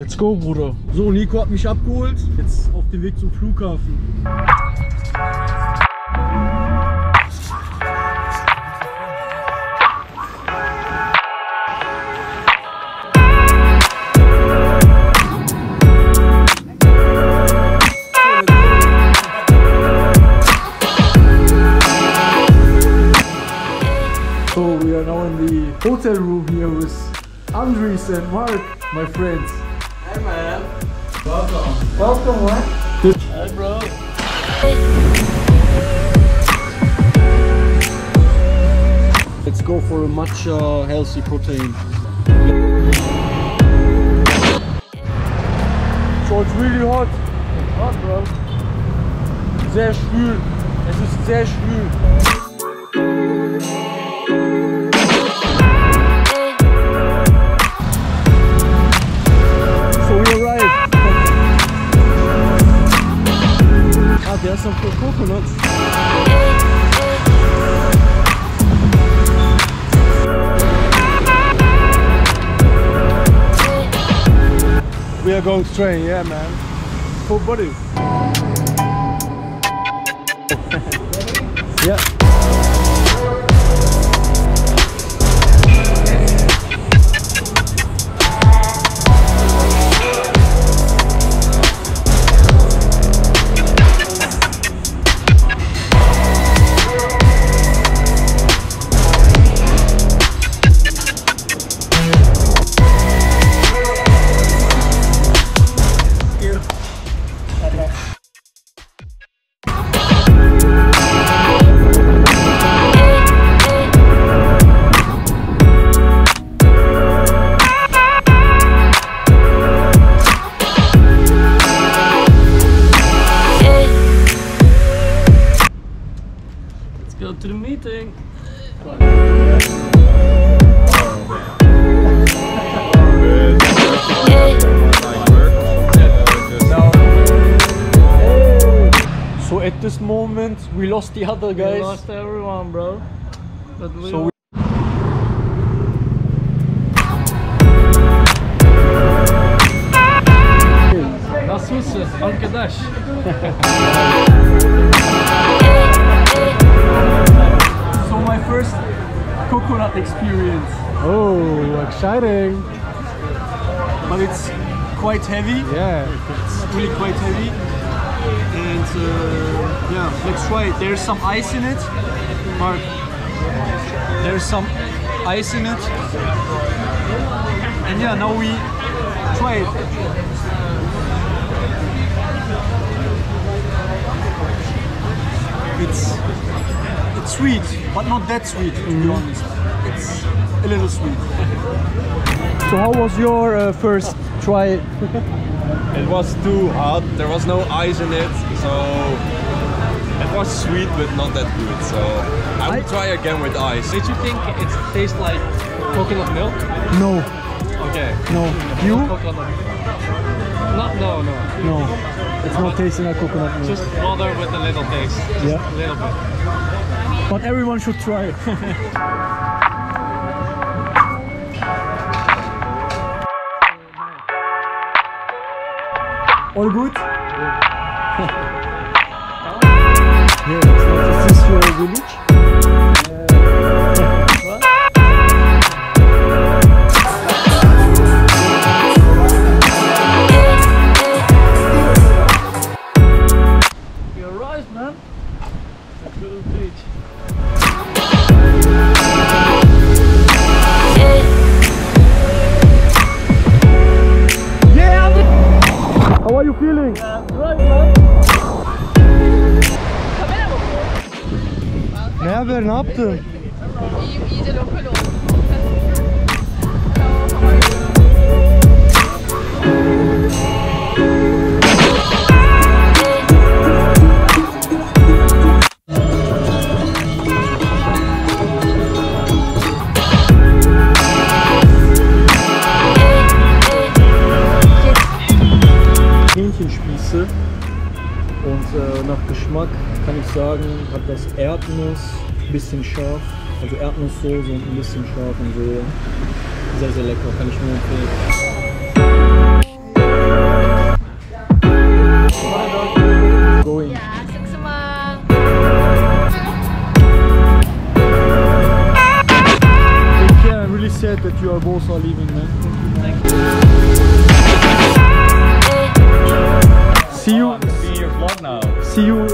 Let's go, Bruder. So, Nico hat mich abgeholt. Jetzt auf dem Weg zum Flughafen. So, we are now in the hotel room here with Andres and Mark, my friends. Hey man, welcome. Welcome, man. Hey bro. Let's go for a matcha healthy protein. So it's really hot. It's hot, bro. Sehr schwül. Es ist sehr schwül. There's some coconuts. We are going to train, yeah man. Full body. Yeah. Go to the meeting. So at this moment we lost the other guys. We lost everyone, bro. But we das ist es, arkadaş. First coconut experience. Oh, exciting! But it's quite heavy. Yeah, it's really quite heavy. And yeah, let's try it. There's some ice in it. Mark, there's some ice in it. And yeah, now we try it. It's sweet, but not that sweet, to be honest. It's a little sweet. So how was your first try? It was too hot, there was no ice in it, so it was sweet but not that good, so I would try again with ice. Did you think it tastes like coconut milk? No. Okay. No. You? Not, no. No, it's not tasting like coconut milk. Just water with a little taste, just a little bit. But everyone should try it. All good? Yeah. Yeah, is this your village? What? You arrived, man. Let's go to the beach. How are you feeling? Yeah, right, man. Ne haber, ne yaptın? İyiyim, iyice lokal oldum. Spieße und nach Geschmack kann ich sagen, hat das Erdnuss, ein bisschen scharf, also Erdnusssoße und ein bisschen scharf und so, sehr lecker, kann ich nur empfehlen. glad that you are both are leaving, man. Thank you. See you. See your vlog now. See you